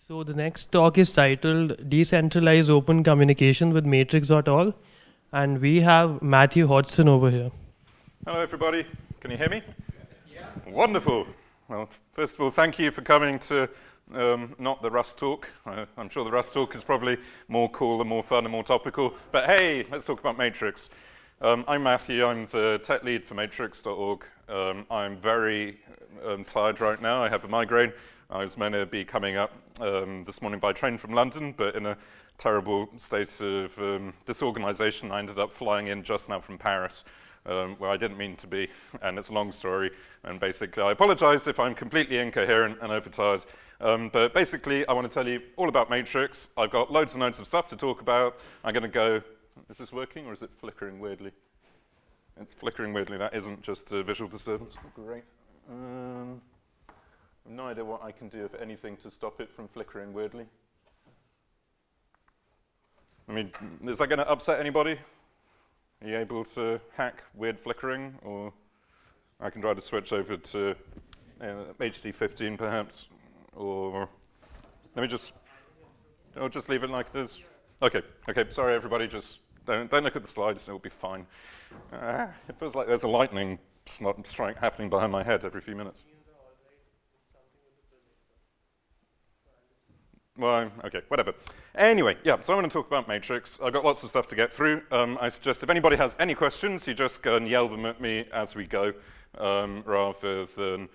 So the next talk is titled Decentralized Open Communication with Matrix.org, and we have Matthew Hodgson over here. Hello everybody, can you hear me? Yeah. Wonderful. Well, first of all, thank you for coming to not the Rust talk. I'm sure the Rust talk is probably more cool and more fun and more topical, but hey, let's talk about Matrix. I'm Matthew, I'm the tech lead for Matrix.org. I'm very tired right now, I have a migraine. I was meant to be coming up this morning by train from London, but in a terrible state of disorganization, I ended up flying in just now from Paris, where I didn't mean to be, and it's a long story, and basically I apologize if I'm completely incoherent and overtired, but basically I want to tell you all about Matrix. I've got loads and loads of stuff to talk about. I'm going to go, is this working or is it flickering weirdly? It's flickering weirdly, that isn't just a visual disturbance. Great. No idea what I can do, if anything, to stop it from flickering weirdly. I mean, is that going to upset anybody? Are you able to hack weird flickering? Or I can try to switch over to HD15 perhaps. Or let me just, I'll just leave it like this. Okay, okay, sorry everybody, just don't look at the slides and it'll be fine. It feels like there's a lightning strike happening behind my head every few minutes. Well, okay, whatever. Anyway, yeah, so I want to talk about Matrix. I've got lots of stuff to get through. I suggest if anybody has any questions, you just go and yell them at me as we go, rather than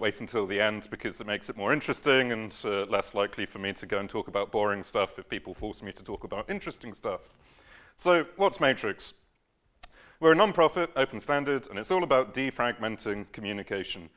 wait until the end, because it makes it more interesting and less likely for me to go and talk about boring stuff if people force me to talk about interesting stuff. So, what's Matrix? We're a non-profit, open standard, and it's all about defragmenting communication.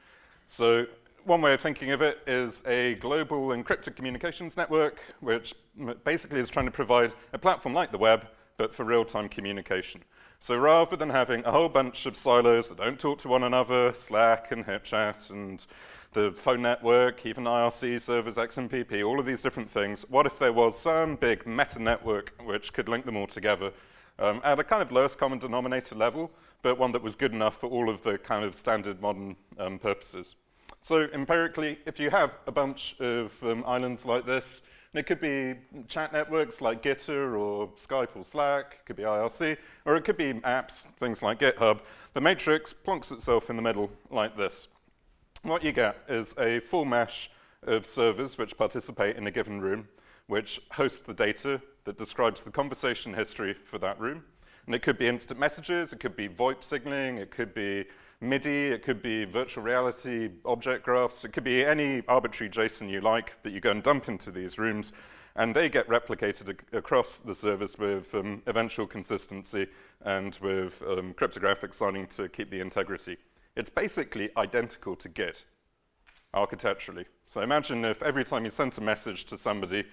So, one way of thinking of it is a global encrypted communications network, which basically is trying to provide a platform like the web, but for real-time communication. So rather than having a whole bunch of silos that don't talk to one another, Slack and HipChat and the phone network, even IRC servers, XMPP, all of these different things, what if there was some big meta-network which could link them all together at a kind of lowest common denominator level, but one that was good enough for all of the kind of standard modern purposes? So empirically, if you have a bunch of islands like this, and it could be chat networks like Gitter or Skype or Slack, it could be IRC, or it could be apps, things like GitHub, the matrix plonks itself in the middle like this. What you get is a full mesh of servers which participate in a given room, which hosts the data that describes the conversation history for that room. And it could be instant messages, it could be VoIP signaling, it could be MIDI, it could be virtual reality, object graphs, it could be any arbitrary JSON you like that you go and dump into these rooms, and they get replicated across the service with eventual consistency and with cryptographic signing to keep the integrity. It's basically identical to Git, architecturally. So imagine if every time you sent a message to somebody,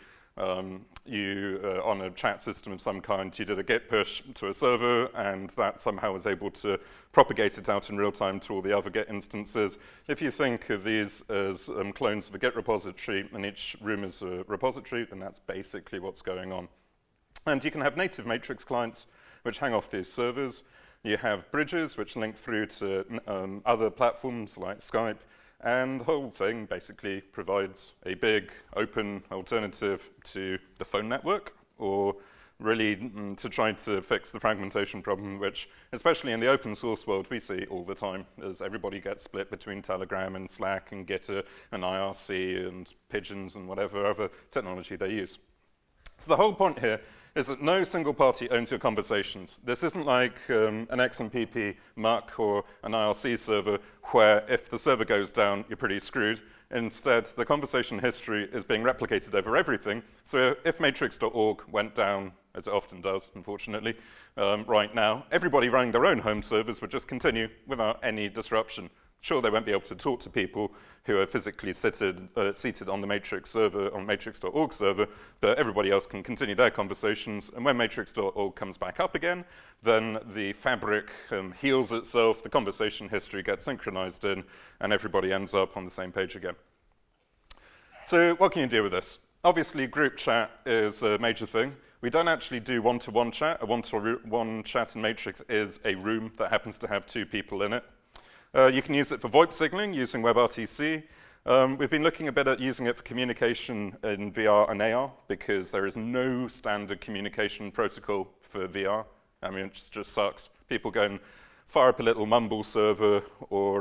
you on a chat system of some kind, you did a git push to a server, and that somehow was able to propagate it out in real time to all the other git instances. If you think of these as clones of a git repository, and each room is a repository, then that's basically what's going on. And you can have native matrix clients which hang off these servers. You have bridges which link through to other platforms like Skype. And the whole thing basically provides a big, open alternative to the phone network, or really to try to fix the fragmentation problem, which, especially in the open source world, we see all the time, as everybody gets split between Telegram and Slack and Gitter and IRC and Pigeons and whatever other technology they use. So the whole point here is that no single party owns your conversations. This isn't like an XMPP muck or an IRC server where if the server goes down, you're pretty screwed. Instead, the conversation history is being replicated over everything. So if matrix.org went down, as it often does, unfortunately, right now, everybody running their own home servers would just continue without any disruption. Sure, they won't be able to talk to people who are physically seated on the Matrix server, on matrix.org server, but everybody else can continue their conversations. And when matrix.org comes back up again, then the fabric heals itself, the conversation history gets synchronized in, and everybody ends up on the same page again. So what can you do with this? Obviously, group chat is a major thing. We don't actually do one-to-one chat. A one-to-one chat in Matrix is a room that happens to have two people in it. You can use it for VoIP signaling using WebRTC. We've been looking a bit at using it for communication in VR and AR, because there is no standard communication protocol for VR. I mean, it just sucks. People go and fire up a little Mumble server or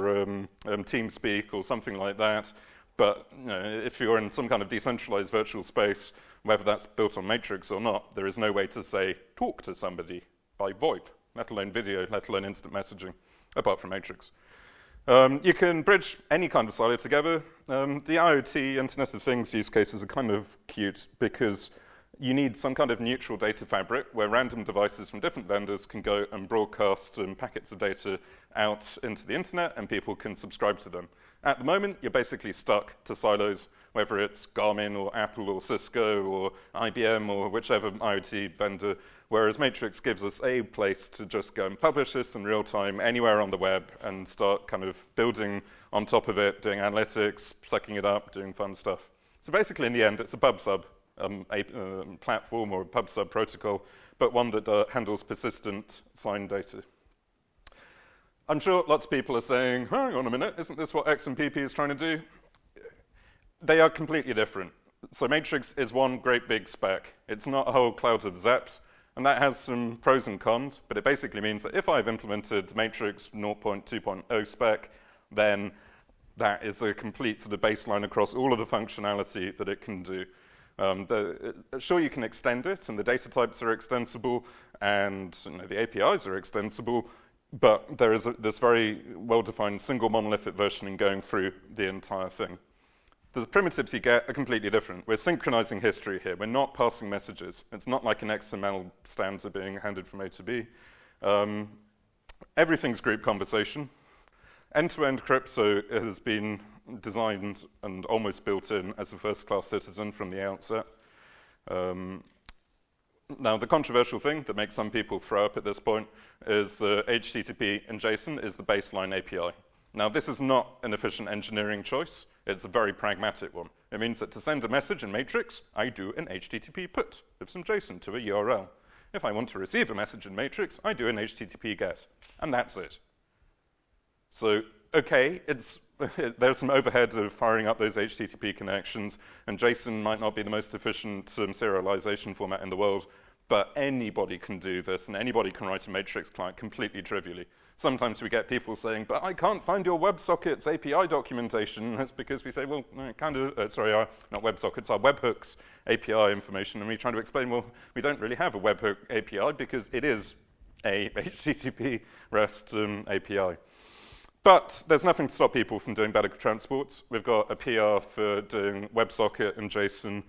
TeamSpeak or something like that. But you know, if you're in some kind of decentralized virtual space, whether that's built on Matrix or not, there is no way to say, talk to somebody by VoIP, let alone video, let alone instant messaging, apart from Matrix. You can bridge any kind of silo together. The IoT, Internet of Things use cases are kind of cute because you need some kind of neutral data fabric where random devices from different vendors can go and broadcast packets of data out into the internet and people can subscribe to them. At the moment, you're basically stuck to silos, whether it's Garmin or Apple or Cisco or IBM or whichever IoT vendor, whereas Matrix gives us a place to just go and publish this in real time anywhere on the web and start kind of building on top of it, doing analytics, sucking it up, doing fun stuff. So basically, in the end, it's a pub-sub platform or a pub-sub protocol, but one that handles persistent signed data. I'm sure lots of people are saying, hang on a minute, isn't this what XMPP is trying to do? They are completely different. So Matrix is one great big spec. It's not a whole cloud of zaps, and that has some pros and cons, but it basically means that if I've implemented the Matrix 0.2.0 spec, then that is a complete sort of baseline across all of the functionality that it can do. Sure, you can extend it, and the data types are extensible, and you know, the APIs are extensible, but there is this very well-defined single monolithic versioning going through the entire thing. The primitives you get are completely different. We're synchronizing history here. We're not passing messages. It's not like an XML stanza being handed from A to B. Everything's group conversation. End-to-end crypto has been designed and almost built in as a first-class citizen from the outset. Now, the controversial thing that makes some people throw up at this point is that HTTP and JSON is the baseline API. Now, this is not an efficient engineering choice. It's a very pragmatic one. It means that to send a message in Matrix, I do an HTTP put of some JSON to a URL. If I want to receive a message in Matrix, I do an HTTP get, and that's it. So, okay, there's some overhead of firing up those HTTP connections, and JSON might not be the most efficient serialization format in the world, but anybody can do this, and anybody can write a Matrix client completely trivially. Sometimes we get people saying, but I can't find your WebSockets API documentation. That's because we say, well, kind of, sorry, not WebSockets, our webhooks API information, and we try to explain, well, we don't really have a webhook API because it is a HTTP REST API. But there's nothing to stop people from doing better transports. We've got a PR for doing WebSocket and JSON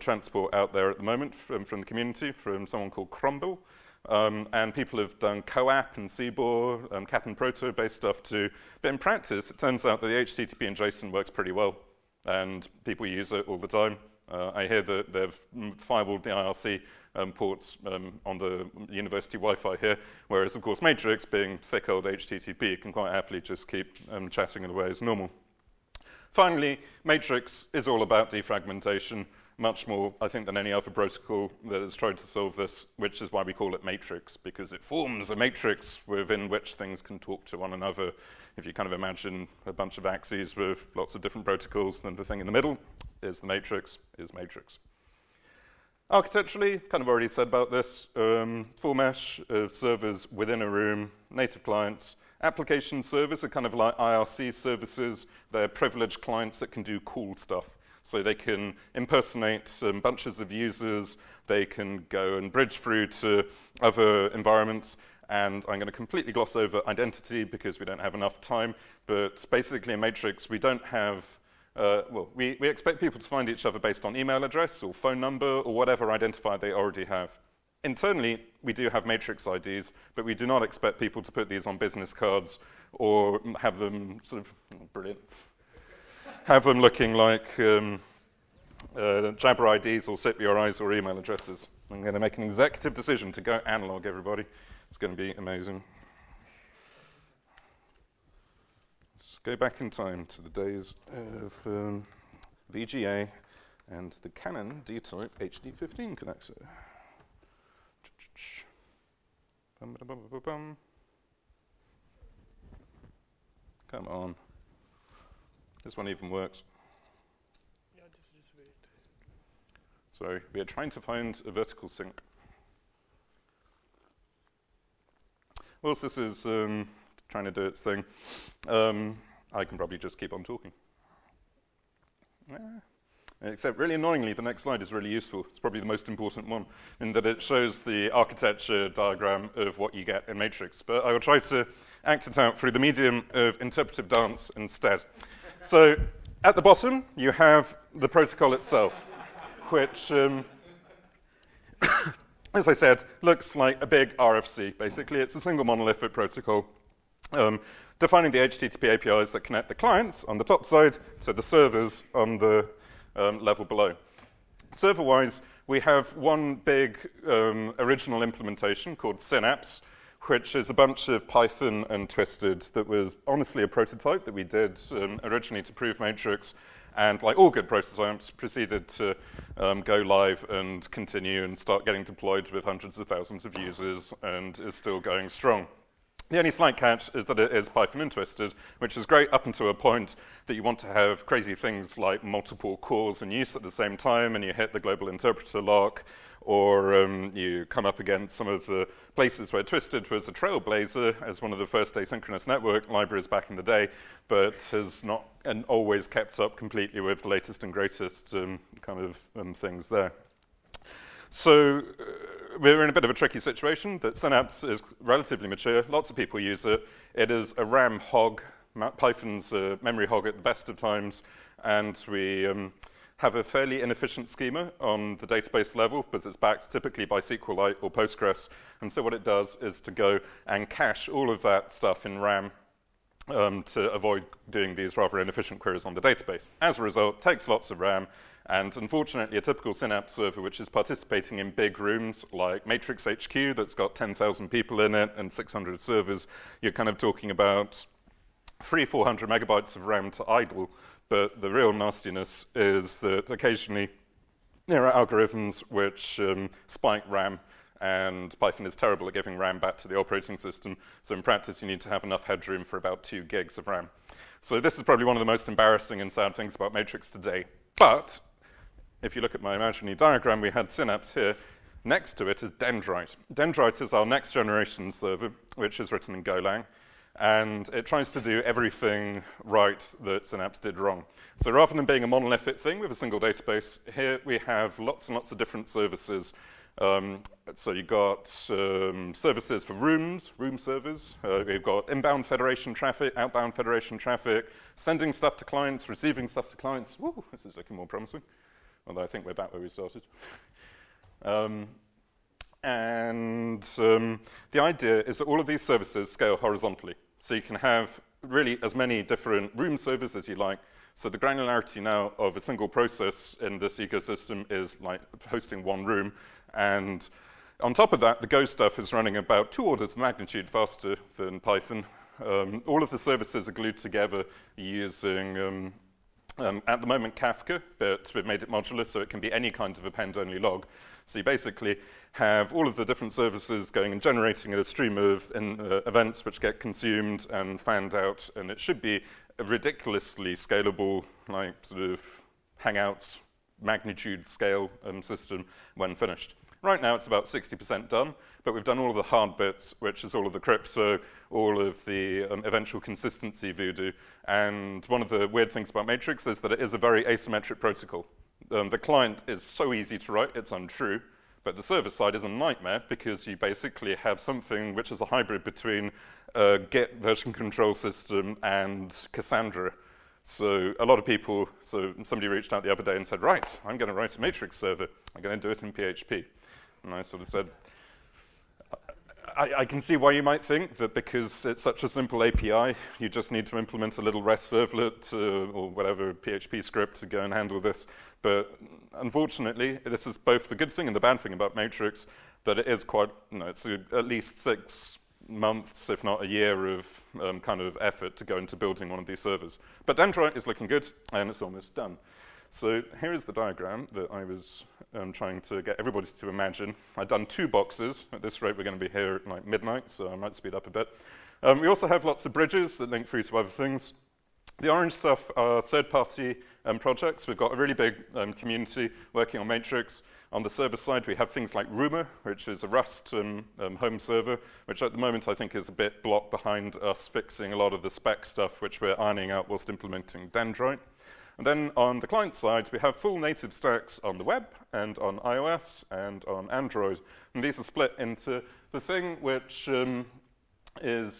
transport out there at the moment from the community, from someone called Crumble. And people have done CoAP and CBOR, Cat and Proto-based stuff too. But in practice, it turns out that the HTTP and JSON works pretty well, and people use it all the time. I hear that they've firewalled the IRC ports on the university Wi-Fi here, whereas, of course, Matrix, being thick old HTTP, can quite happily just keep chatting away as normal. Finally, Matrix is all about defragmentation. Much more, I think, than any other protocol that has tried to solve this, which is why we call it Matrix, because it forms a matrix within which things can talk to one another. If you kind of imagine a bunch of axes with lots of different protocols, then the thing in the middle is the matrix, is Matrix. Architecturally, kind of already said about this, full mesh of servers within a room, native clients. Application servers are kind of like IRC services. They're privileged clients that can do cool stuff. So they can impersonate bunches of users, they can go and bridge through to other environments, and I'm going to completely gloss over identity because we don't have enough time, but basically in Matrix we don't have, we expect people to find each other based on email address or phone number or whatever identifier they already have. Internally, we do have Matrix IDs, but we do not expect people to put these on business cards or have them sort of, brilliant, have them looking like Jabber IDs or SIP URIs or email addresses. I'm going to make an executive decision to go analog, everybody. It's going to be amazing. Let's go back in time to the days of VGA and the Canon D-Type HD15 connector. Come on. This one even works. Yeah, this is weird. So we are trying to find a vertical sync. Whilst this is trying to do its thing, I can probably just keep on talking. Except really annoyingly, the next slide is really useful. It's probably the most important one in that it shows the architecture diagram of what you get in Matrix. But I will try to act it out through the medium of interpretive dance instead. So at the bottom, you have the protocol itself, which, as I said, looks like a big RFC. Basically, it's a single monolithic protocol. Defining the HTTP APIs that connect the clients on the top side to the servers on the level below. Server-wise, we have one big original implementation called Synapse, which is a bunch of Python and Twisted that was honestly a prototype that we did originally to prove Matrix, and like all good prototypes, proceeded to go live and continue and start getting deployed with hundreds of thousands of users and is still going strong. The only slight catch is that it is Python and Twisted, which is great up until a point that you want to have crazy things like multiple calls in use at the same time, and you hit the global interpreter lock, or you come up against some of the places where Twisted was a trailblazer as one of the first asynchronous network libraries back in the day, but has not and always kept up completely with the latest and greatest things there. So we're in a bit of a tricky situation that Synapse is relatively mature. Lots of people use it. It is a RAM hog. Python's a memory hog at the best of times. And we have a fairly inefficient schema on the database level, because it's backed typically by SQLite or Postgres. And so what it does is to go and cache all of that stuff in RAM to avoid doing these rather inefficient queries on the database. As a result, it takes lots of RAM. And unfortunately, a typical Synapse server, which is participating in big rooms like Matrix HQ that's got 10,000 people in it and 600 servers, you're kind of talking about 300-400 megabytes of RAM to idle. But the real nastiness is that occasionally there are algorithms which spike RAM, and Python is terrible at giving RAM back to the operating system. So in practice, you need to have enough headroom for about 2 gigs of RAM. So this is probably one of the most embarrassing and sad things about Matrix today. But if you look at my imaginary diagram, we had Synapse here. Next to it is Dendrite. Dendrite is our next generation server, which is written in Golang. And it tries to do everything right that Synapse did wrong. So rather than being a monolithic thing with a single database, here we have lots and lots of different services. So you've got services for rooms, room servers. We've got inbound federation traffic, outbound federation traffic, sending stuff to clients, receiving stuff to clients. Woo, this is looking more promising. Although I think we're back where we started. The idea is that all of these services scale horizontally. So you can have really as many different room servers as you like. So the granularity now of a single process in this ecosystem is like hosting one room. And on top of that, the Go stuff is running about 2 orders of magnitude faster than Python. All of the services are glued together using at the moment, Kafka, but we've made it modular, so it can be any kind of append-only log. So you basically have all of the different services going and generating a stream of events which get consumed and fanned out, and it should be a ridiculously scalable, like sort of Hangouts magnitude scale system when finished. Right now, it's about 60% done, but we've done all of the hard bits, which is all of the crypto, all of the eventual consistency voodoo. And one of the weird things about Matrix is that it is a very asymmetric protocol. The client is so easy to write, it's untrue. But the server side is a nightmare, because you basically have something which is a hybrid between a Git version control system and Cassandra. So a lot of people, so somebody reached out the other day and said, right, I'm going to write a Matrix server. I'm going to do it in PHP. And I sort of said, I can see why you might think that because it's such a simple API, you just need to implement a little REST servlet or whatever PHP script to go and handle this. But unfortunately, this is both the good thing and the bad thing about Matrix, that it is quite, it's at least 6 months, if not a year, of effort to go into building one of these servers. But Dendrite is looking good, and it's almost done. So here is the diagram that I was trying to get everybody to imagine. I've done 2 boxes. At this rate, we're going to be here at like midnight, so I might speed up a bit. We also have lots of bridges that link through to other things. The orange stuff are third-party projects. We've got a really big community working on Matrix. On the server side, we have things like Rumor, which is a Rust home server, which at the moment I think is a bit blocked behind us fixing a lot of the spec stuff which we're ironing out whilst implementing Dendrite. And then on the client side, we have full native stacks on the web and on iOS and on Android. And these are split into the thing which is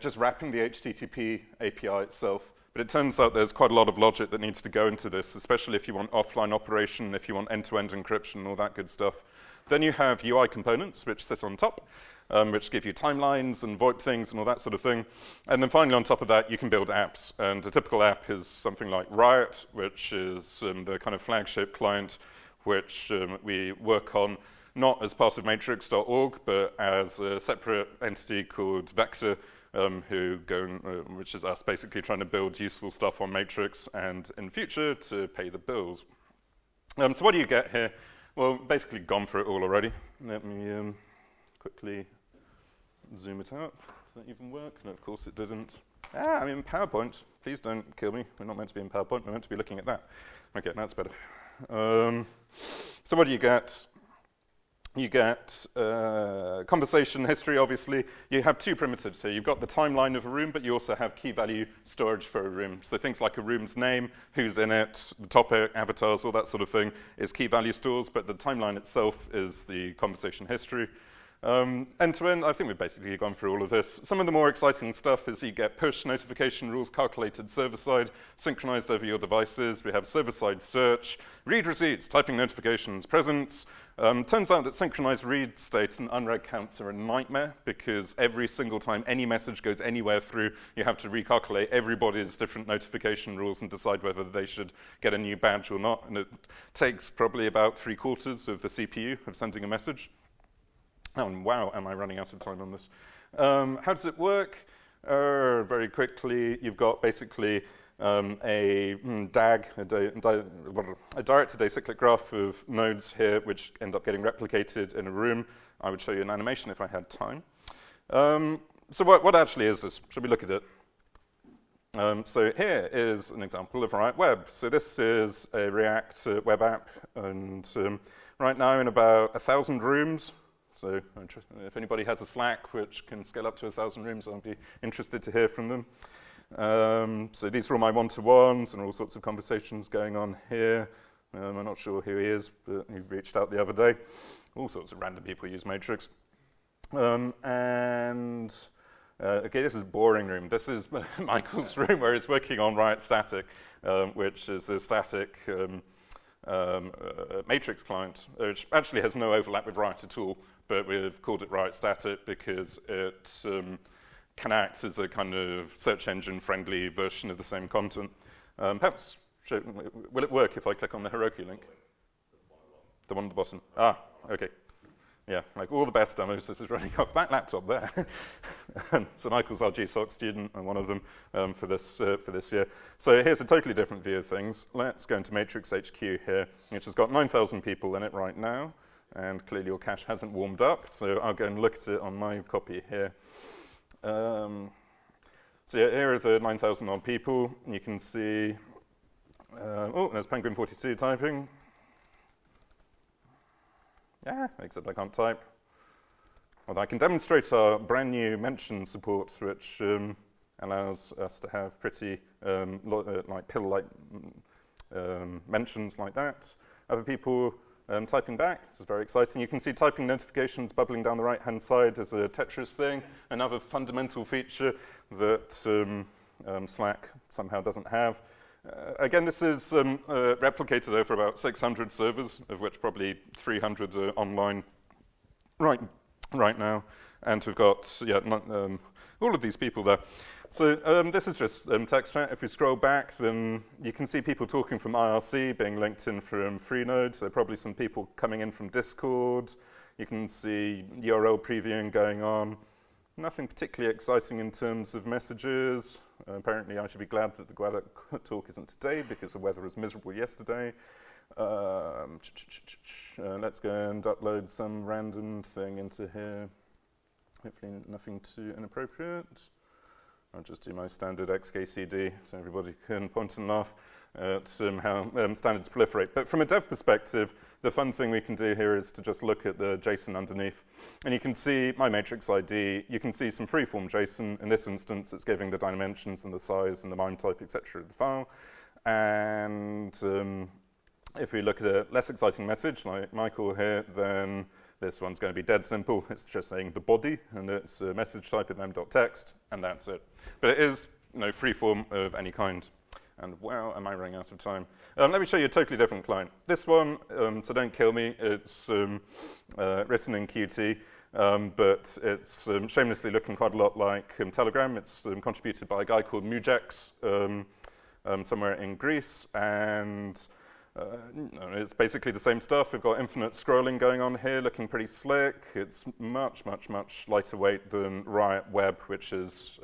just wrapping the HTTP API itself. But it turns out there's quite a lot of logic that needs to go into this, especially if you want offline operation, if you want end-to-end encryption, all that good stuff. Then you have UI components, which sit on top, which give you timelines and VoIP things and all that sort of thing. And then finally, on top of that, you can build apps. And a typical app is something like Riot, which is the kind of flagship client which we work on, not as part of Matrix.org, but as a separate entity called Vector, which is us basically trying to build useful stuff on Matrix and in future to pay the bills. So what do you get here? Well, basically gone for it all already. Let me quickly zoom it out. Did that even work? No, of course it didn't. Ah, I'm in PowerPoint. Please don't kill me. We're not meant to be in PowerPoint. We're meant to be looking at that. Okay, that's better. So what do you get? You get conversation history, obviously. You have two primitives here. You've got the timeline of a room, but you also have key value storage for a room. So things like a room's name, who's in it, the topic, avatars, all that sort of thing is key value stores, but the timeline itself is the conversation history. End to end, I think we've basically gone through all of this. Some of the more exciting stuff is you get push notification rules calculated server-side, synchronized over your devices. We have server-side search, read receipts, typing notifications, presence. Turns out that synchronized read state and unread counts are a nightmare because every single time any message goes anywhere through, you have to recalculate everybody's different notification rules and decide whether they should get a new badge or not. And it takes probably about 3/4 of the CPU of sending a message. Oh, and wow, am I running out of time on this. How does it work? Very quickly, you've got basically a directed acyclic graph of nodes here, which end up getting replicated in a room. I would show you an animation if I had time. So what actually is this? Should we look at it? So here is an example of Riot Web. So this is a React web app, and right now in about 1,000 rooms. So if anybody has a Slack which can scale up to 1,000 rooms, I'd be interested to hear from them. So these are all my one-to-ones and all sorts of conversations going on here. I'm not sure who he is, but he reached out the other day. All sorts of random people use Matrix. Okay, this is boring room. This is Michael's room where he's working on Riot Static, which is a static Matrix client, which actually has no overlap with Riot at all, but we've called it Riot Static because it can act as a kind of search engine friendly version of the same content. Perhaps, will it work if I click on the Heroku link? The one at the bottom. Ah, okay. Yeah, like all the best demos, this is running off that laptop there. So Michael's our GSOC student, and one of them for this year. So here's a totally different view of things. Let's go into Matrix HQ here, which has got 9,000 people in it right now, and clearly your cache hasn't warmed up, so I'll go and look at it on my copy here. So yeah, here are the 9,000 odd people. You can see, oh, there's Penguin42 typing. Yeah, except I can't type. Well, I can demonstrate our brand new mention support, which allows us to have pretty like pill-like mentions like that. Other people typing back. This is very exciting. You can see typing notifications bubbling down the right-hand side as a Tetris thing. Another fundamental feature that Slack somehow doesn't have. Again, this is replicated over about 600 servers, of which probably 300 are online right now. And we've got all of these people there. So this is just text chat. If we scroll back, then you can see people talking from IRC, being linked in from Freenode. There are probably some people coming in from Discord. You can see URL previewing going on. Nothing particularly exciting in terms of messages. Apparently I should be glad that the Guadalajara talk isn't today because the weather was miserable yesterday. Let's go and upload some random thing into here. Hopefully nothing too inappropriate. I'll just do my standard xkcd so everybody can point and laugh at how standards proliferate. But from a dev perspective, the fun thing we can do here is to just look at the JSON underneath. And you can see my matrix ID. You can see some freeform JSON. In this instance, it's giving the dimensions and the size and the MIME type, etc. of the file. And if we look at a less exciting message like Michael here, then this one's going to be dead simple. It's just saying the body, and it's a message type of m.text, and that's it. But it is free form of any kind. And wow, am I running out of time. Let me show you a totally different client. This one, so don't kill me, it's written in Qt, but it's shamelessly looking quite a lot like Telegram. It's contributed by a guy called Mujex somewhere in Greece, and it's basically the same stuff. We've got infinite scrolling going on here, looking pretty slick. It's much, much, much lighter weight than Riot Web, which is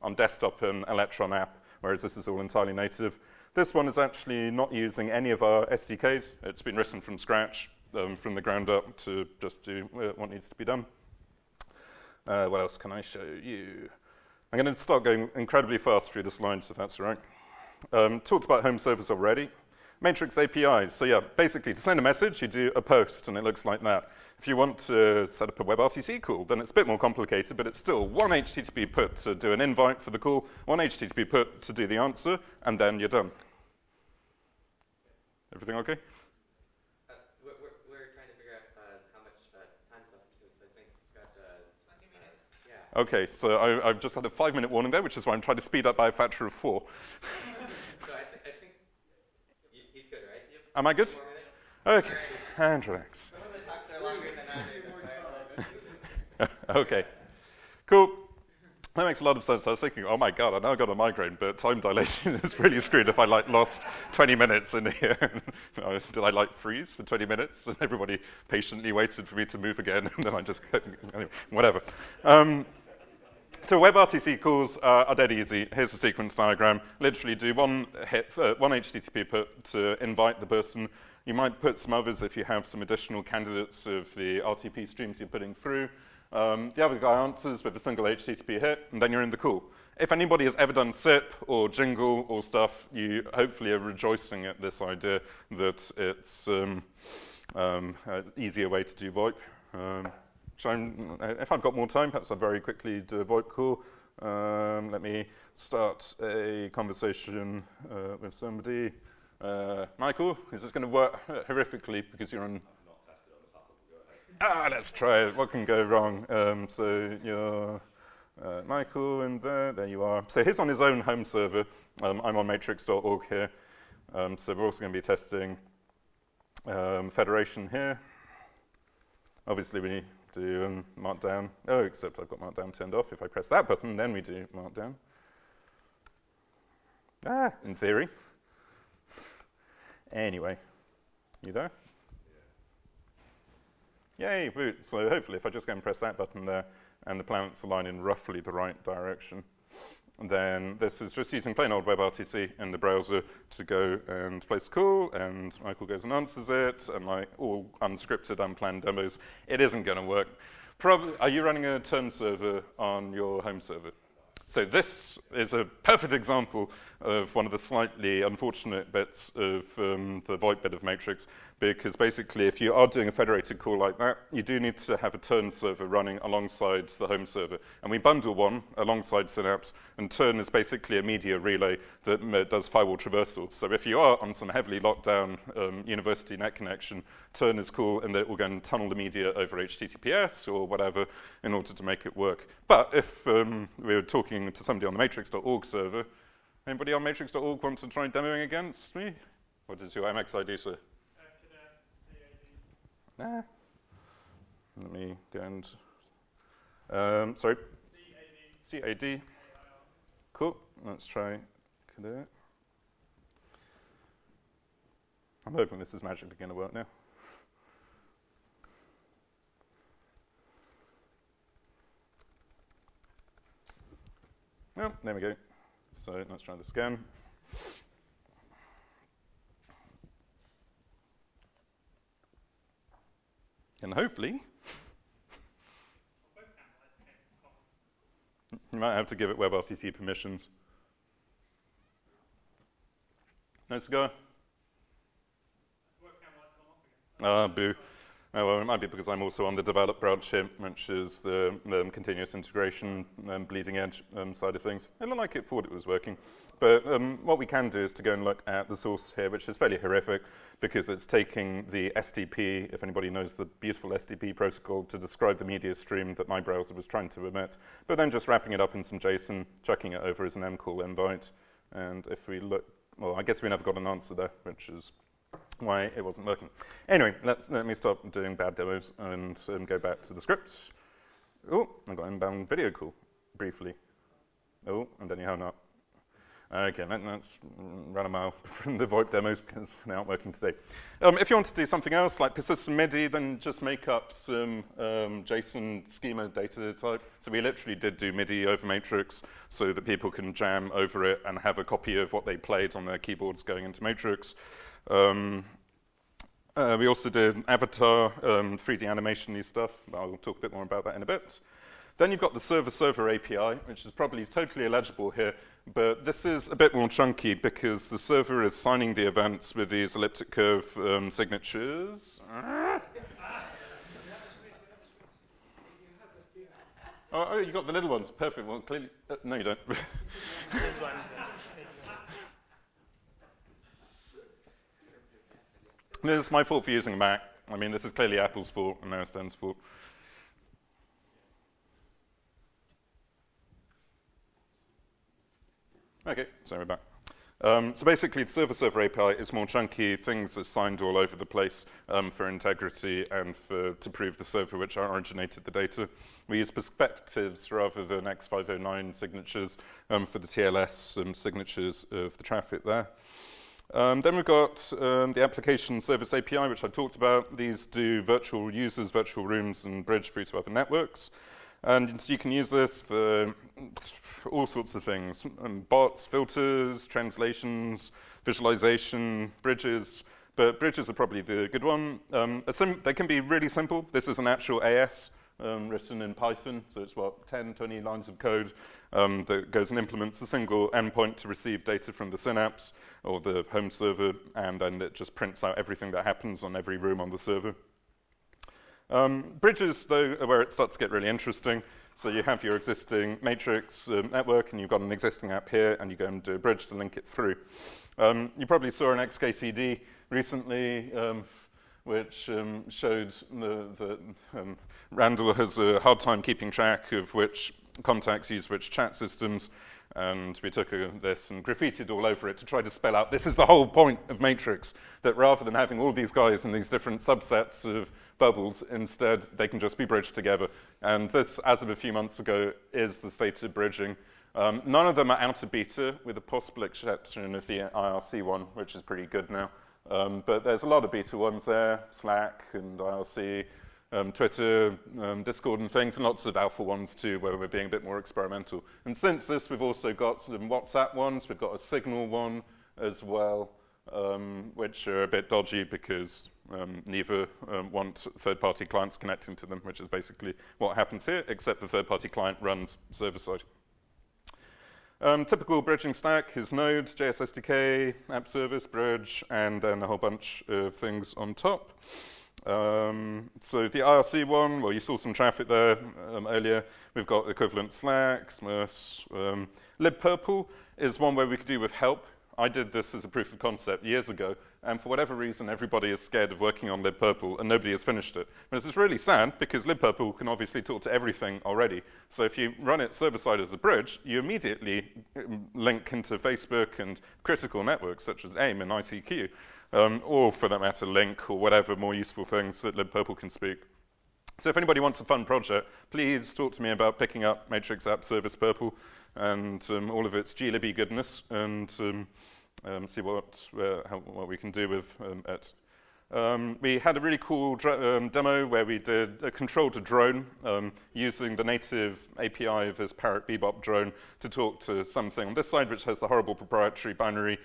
on desktop an Electron app, whereas this is all entirely native. This one is actually not using any of our SDKs. It's been written from scratch, from the ground up, to just do what needs to be done. What else can I show you? I'm going to start going incredibly fast through the slides, if that's all right. Talked about home servers already. Matrix APIs, so yeah, basically to send a message, you do a post, and it looks like that. If you want to set up a WebRTC call, then it's a bit more complicated, but it's still one HTTP put to do an invite for the call, one HTTP put to do the answer, and then you're done. Everything okay? We're trying to figure out how much time stuff to do, so I think we've got 20 minutes. Yeah. Okay, so I've just had a 5-minute warning there, which is why I'm trying to speed up by a factor of 4. Am I good? Okay, and relax. Okay, cool. That makes a lot of sense. I was thinking, oh my god, I now got a migraine, but time dilation is really screwed if I lost 20 minutes in here. Did I freeze for 20 minutes? And everybody patiently waited for me to move again, and then I just anyway, whatever. So WebRTC calls are dead easy. Here's the sequence diagram. Literally do one HTTP put to invite the person. You might put some others if you have some additional candidates of the RTP streams you're putting through. The other guy answers with a single HTTP hit, and then you're in the call. If anybody has ever done SIP or jingle or stuff, you hopefully are rejoicing at this idea that it's an easier way to do VoIP. If I've got more time, perhaps I'll very quickly do a VoIP call. Let me start a conversation with somebody. Michael, is this going to work horrifically because you're on? I've not tested on this app, but we'll go ahead. Let's try it. What can go wrong? So you're Michael, and there you are. So he's on his own home server. I'm on Matrix.org here. So we're also going to be testing federation here. Obviously, we need to markdown. Oh, except I've got markdown turned off. If I press that button, then we do markdown. Ah, in theory. Anyway, you there? Yeah. Yay, boot. So hopefully, if I just go and press that button there, and the planets align in roughly the right direction, then this is just using plain old WebRTC in the browser to go and place a call, and Michael goes and answers it, and like all unscripted, unplanned demos, it isn't going to work. Are you running a TURN server on your home server? So this is a perfect example of one of the slightly unfortunate bits of the VoIP bit of Matrix, because basically if you are doing a federated call like that, you do need to have a TURN server running alongside the home server. And we bundle one alongside Synapse, and TURN is basically a media relay that does firewall traversal. So if you are on some heavily locked down university net connection, TURN is cool, and it will go and tunnel the media over HTTPS or whatever in order to make it work. But if we were talking to somebody on the Matrix.org server. Anybody on Matrix.org wants to try demoing against me? What is your MX ID, sir? Nah. Let me go and... sorry? CAD. CAD. Cool. Let's try Cadet. I'm hoping this is magically going to work now. Well, there we go. So let's try this again. And hopefully. You might have to give it WebRTC permissions. Let's go. Boo. Oh, well, it might be because I'm also on the develop branch, which is the continuous integration bleeding edge side of things. It looked like it thought it was working. But what we can do is to go and look at the source here, which is fairly horrific because it's taking the SDP, if anybody knows the beautiful SDP protocol, to describe the media stream that my browser was trying to emit, but then just wrapping it up in some JSON, chucking it over as an mcall invite. And if we look, well, I guess we never got an answer there, which is why it wasn't working. Anyway, let me stop doing bad demos and go back to the scripts. Oh, I got inbound video call briefly. Oh, and then you hung up. Okay, let's run a mile from the VoIP demos because they're not working today. If you want to do something else like persistent MIDI, then just make up some JSON schema data type. So we literally did do MIDI over Matrix so that people can jam over it and have a copy of what they played on their keyboards going into Matrix. We also did avatar, 3D animation-y stuff. I'll talk a bit more about that in a bit. Then you've got the server-server API, which is probably totally illegible here, but this is a bit more chunky because the server is signing the events with these elliptic curve signatures. Oh, you got the little ones. Perfect. Well, clearly, no, you don't. This is my fault for using a Mac. I mean, this is clearly Apple's fault, and now it's Dan's fault. Okay, so we're back. So basically, the server-server API is more chunky. Things are signed all over the place for integrity and to prove the server which originated the data. We use perspectives rather than X509 signatures for the TLS signatures of the traffic there. Then we've got the application service API, which I talked about. These do virtual users, virtual rooms, and bridge through to other networks. And so you can use this for all sorts of things. Bots, filters, translations, visualization, bridges. But bridges are probably the good one. They can be really simple. This is an actual AS written in Python. So it's, what, 10, 20 lines of code that goes and implements a single endpoint to receive data from the Synapse or the home server, and then it just prints out everything that happens on every room on the server. Bridges, though, are where it starts to get really interesting. So you have your existing Matrix network, and you've got an existing app here, and you go and do a bridge to link it through. You probably saw an xkcd recently, which showed that Randall has a hard time keeping track of which contacts use which chat systems, and we took this and graffitied all over it to try to spell out this is the whole point of Matrix, that rather than having all these guys in these different subsets of bubbles, instead they can just be bridged together. And this, as of a few months ago, is the state of bridging. None of them are out of beta, with a possible exception of the IRC one, which is pretty good now. But there's a lot of beta ones there, Slack and IRC, Twitter, Discord and things, and lots of alpha ones too, where we're being a bit more experimental. And since this, we've also got some WhatsApp ones, we've got a Signal one as well, which are a bit dodgy because neither want third-party clients connecting to them, which is basically what happens here, except the third-party client runs server-side. Typical bridging stack is Node, JS SDK, app service, bridge, and then a whole bunch of things on top. So the IRC one, well, you saw some traffic there earlier. We've got equivalent Slack, SMERS. LibPurple is one where we could do with help. I did this as a proof of concept years ago, and for whatever reason, everybody is scared of working on LibPurple, and nobody has finished it. And this is really sad, because LibPurple can obviously talk to everything already. So if you run it server-side as a bridge, you immediately link into Facebook and critical networks, such as AIM and ICQ. Or, for that matter, Link, or whatever more useful things that LibPurple can speak. So if anybody wants a fun project, please talk to me about picking up Matrix App Service Purple and all of its glibby goodness, and see what we can do with it. We had a really cool demo where we did a control-to-drone using the native API of this Parrot Bebop drone to talk to something on this side, which has the horrible proprietary binary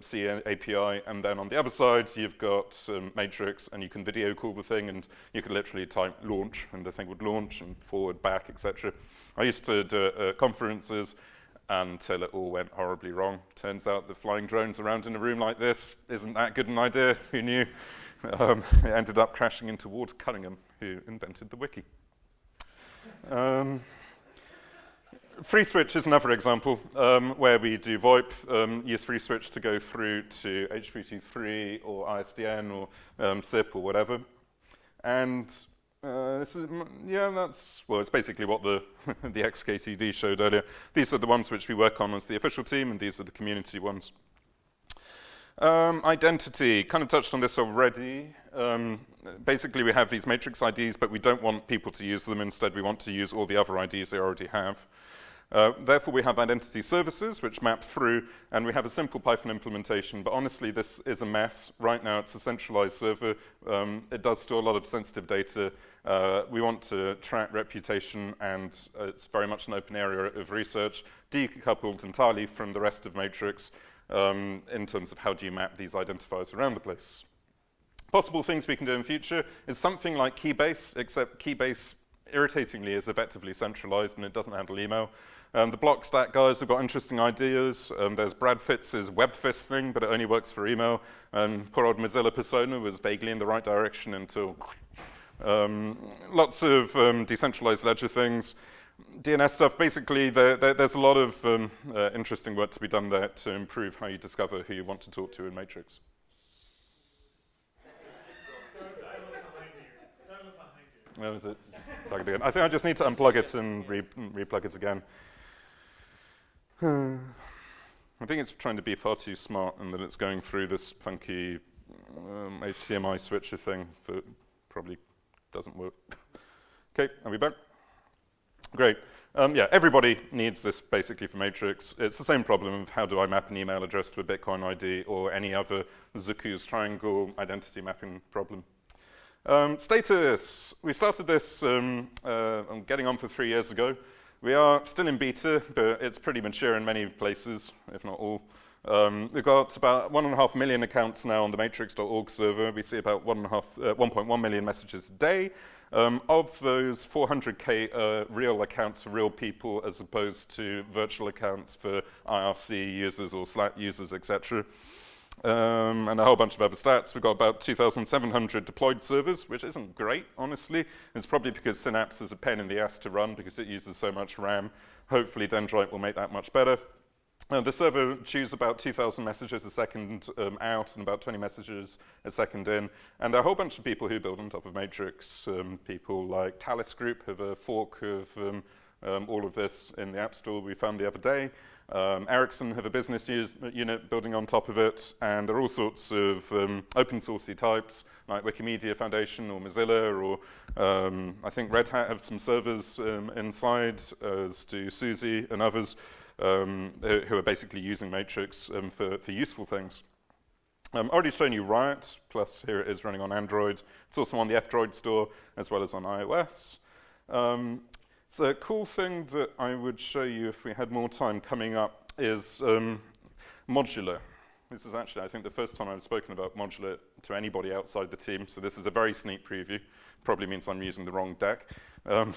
C API, and then on the other side you've got Matrix, and you can video call the thing, and you could literally type launch, and the thing would launch, and forward, back, etc. I used to do conferences until it all went horribly wrong. Turns out the flying drones around in a room like this isn't that good an idea. Who knew? It ended up crashing into Ward Cunningham, who invented the wiki. FreeSwitch is another example where we do VoIP, use FreeSwitch to go through to HTTP/3 or ISDN or SIP or whatever. And this is, yeah, that's, well, it's basically what the, the XKCD showed earlier. These are the ones which we work on as the official team, and these are the community ones. Identity, kind of touched on this already. Basically, we have these matrix IDs, but we don't want people to use them. Instead, we want to use all the other IDs they already have. Therefore, we have identity services, which map through, and we have a simple Python implementation. But honestly, this is a mess. Right now, it's a centralized server. It does store a lot of sensitive data. We want to track reputation, and it's very much an open area of research, decoupled entirely from the rest of Matrix. In terms of how do you map these identifiers around the place. Possible things we can do in future is something like Keybase, except Keybase irritatingly is effectively centralized and it doesn't handle email. The Blockstack guys have got interesting ideas. There's Brad Fitz's WebFist thing, but it only works for email. Poor old Mozilla Persona was vaguely in the right direction until lots of decentralized ledger things. DNS stuff, basically, there's a lot of interesting work to be done there to improve how you discover who you want to talk to in Matrix. Where was it? Plugged again. I think I just need to unplug it and replug it again. I think it's trying to be far too smart and that it's going through this funky HDMI switcher thing that probably doesn't work. Okay, I'll be back. Great. Yeah, everybody needs this basically for Matrix. It's the same problem of how do I map an email address to a Bitcoin ID or any other Zuku's triangle identity mapping problem. Status. We started this I'm getting on for 3 years ago. We are still in beta, but it's pretty mature in many places, if not all. We've got about 1.5 million accounts now on the Matrix.org server. We see about 1.1 million messages a day. Of those, 400k real accounts for real people as opposed to virtual accounts for IRC users or Slack users, etc. And a whole bunch of other stats. We've got about 2,700 deployed servers, which isn't great, honestly. It's probably because Synapse is a pain in the ass to run because it uses so much RAM. Hopefully, Dendrite will make that much better. The server chews about 2,000 messages a second out and about 20 messages a second in. And there are a whole bunch of people who build on top of Matrix. People like Talis Group have a fork of all of this in the App Store we found the other day. Ericsson have a business unit building on top of it. And there are all sorts of open sourcey types like Wikimedia Foundation or Mozilla or I think Red Hat have some servers inside, as do Suzy and others. Who are basically using Matrix for useful things. I've already shown you Riot, plus here it is running on Android. It's also on the F-Droid store, as well as on iOS. So a cool thing that I would show you if we had more time coming up is Modular. This is actually, I think, the first time I've spoken about Modular to anybody outside the team, so this is a very sneak preview. Probably means I'm using the wrong deck. And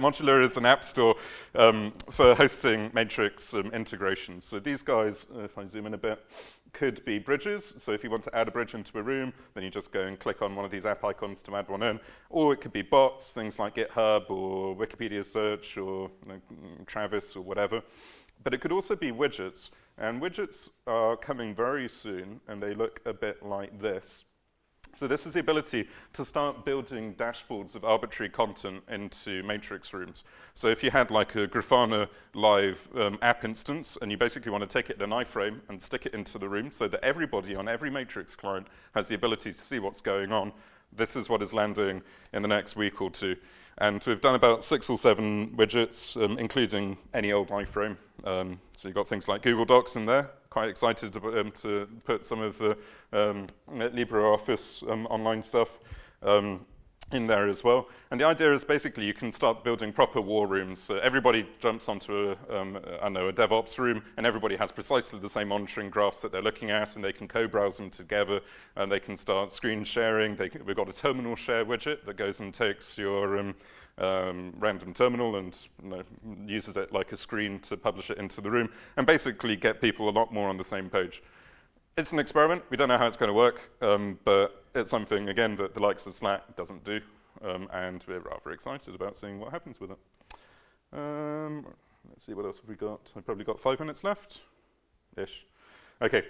Modular is an app store for hosting Matrix integrations. So these guys, if I zoom in a bit, could be bridges. So if you want to add a bridge into a room, then you just go and click on one of these app icons to add one in. Or it could be bots, things like GitHub or Wikipedia search or Travis or whatever. But it could also be widgets. And widgets are coming very soon, and they look a bit like this. So this is the ability to start building dashboards of arbitrary content into Matrix rooms. So if you had like a Grafana Live app instance, and you basically want to take it in an iframe and stick it into the room so that everybody on every Matrix client has the ability to see what's going on, this is what is landing in the next week or two. And we've done about 6 or 7 widgets, including any old iframe. So you've got things like Google Docs in there, quite excited to put some of the LibreOffice online stuff in there as well. And the idea is basically you can start building proper war rooms. So everybody jumps onto a DevOps room, and everybody has precisely the same monitoring graphs that they're looking at, and they can co-browse them together, and they can start screen sharing. We've got a terminal share widget that goes and takes your random terminal and uses it like a screen to publish it into the room, and basically get people a lot more on the same page. It's an experiment. We don't know how it's going to work, but it's something, again, that the likes of Slack doesn't do, and we're rather excited about seeing what happens with it. Let's see, what else have we got? I've probably got 5 minutes left-ish. Okay.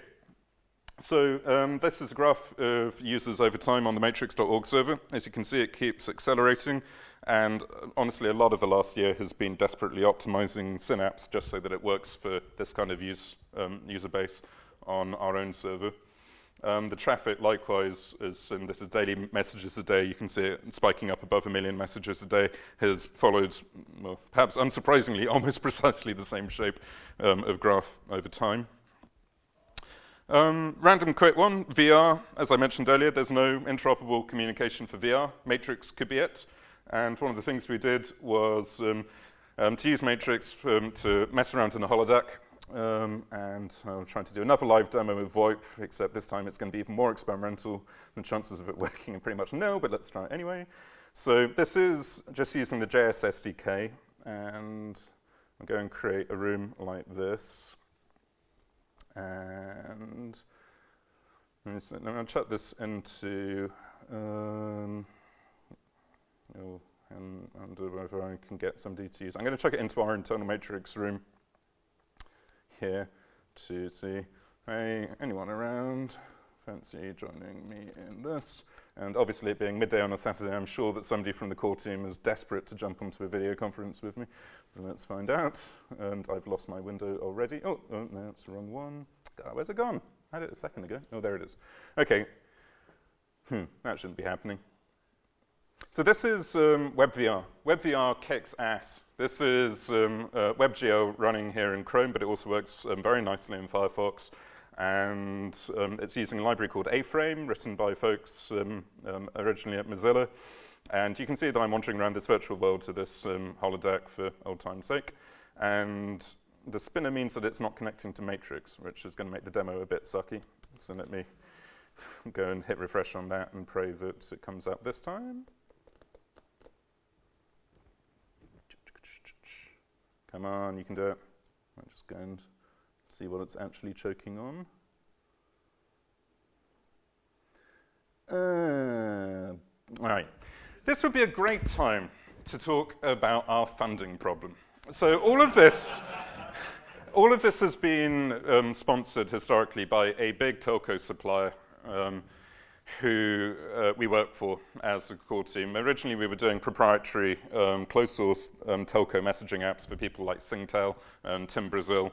So this is a graph of users over time on the Matrix.org server. As you can see, it keeps accelerating, and honestly, a lot of the last year has been desperately optimizing Synapse just so that it works for this kind of user base on our own server. The traffic, likewise, and this is daily messages a day, you can see it spiking up above 1 million messages a day, has followed, well, perhaps unsurprisingly, almost precisely the same shape of graph over time. Random quick one, VR, as I mentioned earlier, there's no interoperable communication for VR. Matrix could be it, and one of the things we did was to use Matrix to mess around in a holodeck. And I'm trying to do another live demo with VoIP, except this time it's going to be even more experimental. The chances of it working are pretty much nil, but let's try it anyway. So this is just using the JS SDK, and I'll go and create a room like this. And I'm going to chuck this into and whether I can get somebody to use. I'm going to chuck it into our internal Matrix room here to see, hey, anyone around fancy joining me in this? And obviously, it being midday on a Saturday, I'm sure that somebody from the core team is desperate to jump onto a video conference with me. But let's find out. And I've lost my window already. Oh, oh no, it's the wrong one. God, where's it gone? I had it a second ago. Oh, there it is. Okay. That shouldn't be happening. So this is WebVR. WebVR kicks ass. This is WebGL running here in Chrome, but it also works very nicely in Firefox. And it's using a library called A-Frame, written by folks originally at Mozilla. And you can see that I'm wandering around this virtual world to this holodeck for old time's sake. And the spinner means that it's not connecting to Matrix, which is going to make the demo a bit sucky. So let me go and hit refresh on that and pray that it comes up this time. Come on, you can do it. I'll just go and see what it's actually choking on. All right. This would be a great time to talk about our funding problem. So all of this, all of this has been sponsored historically by a big telco supplier who we work for as a core team. Originally, we were doing proprietary closed-source telco messaging apps for people like Singtel and Tim Brazil,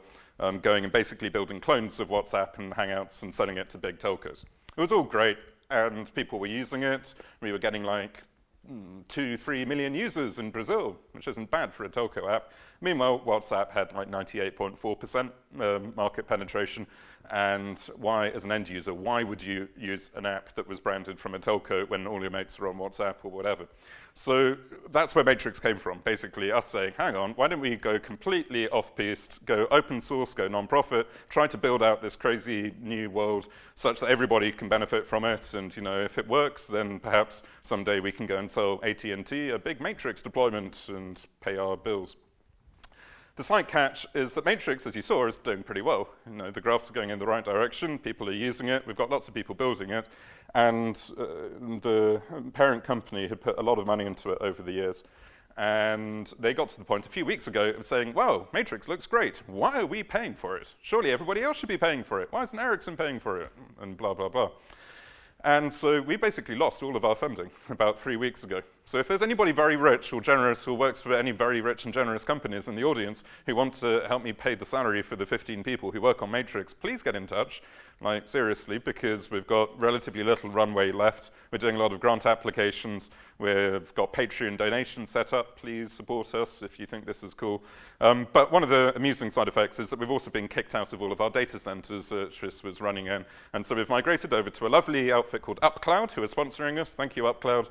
going and basically building clones of WhatsApp and Hangouts and selling it to big telcos. It was all great, and people were using it. We were getting like 2-3 million users in Brazil, which isn't bad for a telco app. Meanwhile, WhatsApp had like 98.4% market penetration. And why, as an end user, why would you use an app that was branded from a telco when all your mates are on WhatsApp or whatever? So that's where Matrix came from, basically us saying, hang on, why don't we go completely off-piste, go open source, go non-profit, try to build out this crazy new world such that everybody can benefit from it, and you know, if it works, then perhaps someday we can go and sell AT&T a big Matrix deployment and pay our bills. The slight catch is that Matrix, as you saw, is doing pretty well. You know, the graphs are going in the right direction. People are using it. We've got lots of people building it. And the parent company had put a lot of money into it over the years. And they got to the point a few weeks ago of saying, wow, Matrix looks great. Why are we paying for it? Surely everybody else should be paying for it. Why isn't Ericsson paying for it? And blah, blah, blah. And so we basically lost all of our funding about 3 weeks ago. So if there's anybody very rich or generous who works for any very rich and generous companies in the audience who want to help me pay the salary for the 15 people who work on Matrix, please get in touch, like seriously, because we've got relatively little runway left. We're doing a lot of grant applications. We've got Patreon donations set up. Please support us if you think this is cool. But one of the amusing side effects is that we've also been kicked out of all of our data centers that Tris was running in. And so we've migrated over to a lovely outfit called UpCloud, who is sponsoring us. Thank you, UpCloud.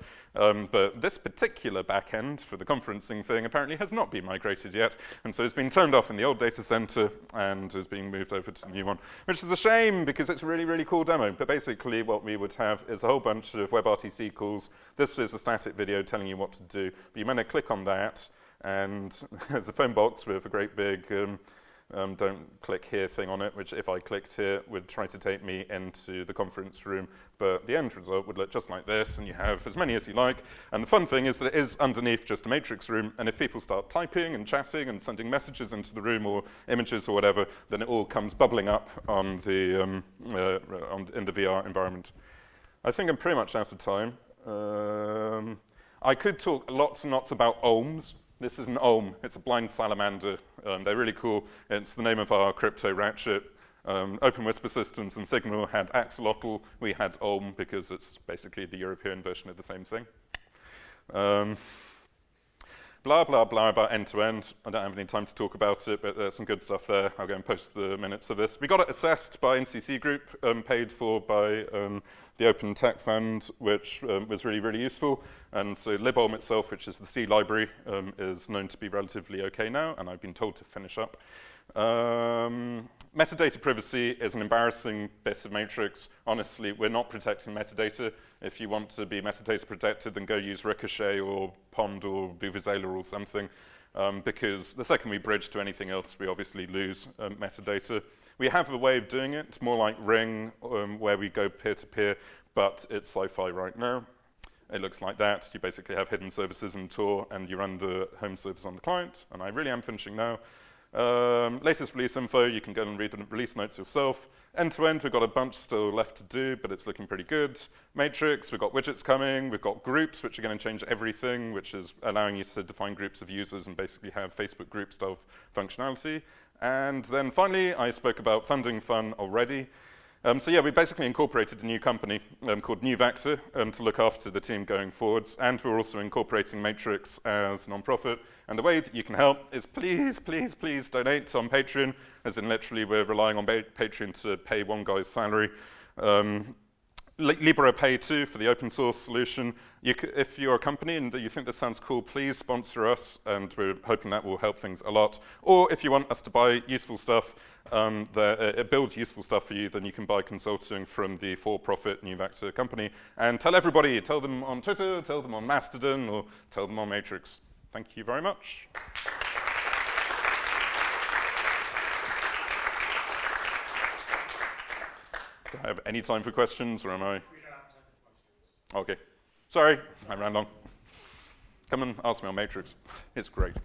But this particular backend for the conferencing thing apparently has not been migrated yet, and so it's been turned off in the old data center and is being moved over to the new one, which is a shame because it's a really, really cool demo. But basically what we would have is a whole bunch of WebRTC calls. This is a static video telling you what to do, but you want to click on that, and there's a phone box with a great big don't click here thing on it, which if I clicked here would try to take me into the conference room, but the end result would look just like this, and you have as many as you like. And the fun thing is that it is underneath just a Matrix room, and if people start typing and chatting and sending messages into the room or images or whatever, then it all comes bubbling up on the, in the VR environment. I think I'm pretty much out of time. I could talk lots and lots about ohms. This is an ohm. It's a blind salamander. They're really cool. It's the name of our crypto ratchet. Open Whisper Systems and Signal had axolotl. We had ohm because it's basically the European version of the same thing. Blah, blah, blah about end-to-end. I don't have any time to talk about it, but there's some good stuff there. I'll go and post the minutes of this. We got it assessed by NCC Group, paid for by the Open Tech Fund, which was really, really useful. And so LibOhm itself, which is the C library, is known to be relatively okay now, and I've been told to finish up. Metadata privacy is an embarrassing bit of Matrix. Honestly, we're not protecting metadata. If you want to be metadata protected, then go use Ricochet or Pond or Vuvuzela or something, because the second we bridge to anything else, we obviously lose metadata. We have a way of doing it, more like Ring, where we go peer-to-peer, but it's sci-fi right now. It looks like that. You basically have hidden services in Tor, and you run the home service on the client, and I really am finishing now. Latest release info, you can go and read the release notes yourself. End-to-end, we've got a bunch still left to do, but it's looking pretty good. Matrix, we've got widgets coming, we've got groups, which are going to change everything, which is allowing you to define groups of users and basically have Facebook group style functionality. And then finally, I spoke about funding fun already. So yeah, we basically incorporated a new company called New Vector to look after the team going forwards, and we're also incorporating Matrix as a non-profit. And the way that you can help is please, please, please donate on Patreon, as in literally we're relying on Patreon to pay one guy's salary. Libra Pay 2 for the open source solution. If you're a company and you think this sounds cool, please sponsor us, and we're hoping that will help things a lot. Or if you want us to buy useful stuff, it builds useful stuff for you, then you can buy consulting from the for-profit New Vector company. And tell everybody, tell them on Twitter, tell them on Mastodon, or tell them on Matrix. Thank you very much. Do I have any time for questions, or am I? We don't have time for questions. Okay. Sorry, I ran long. Come and ask me on Matrix. It's great.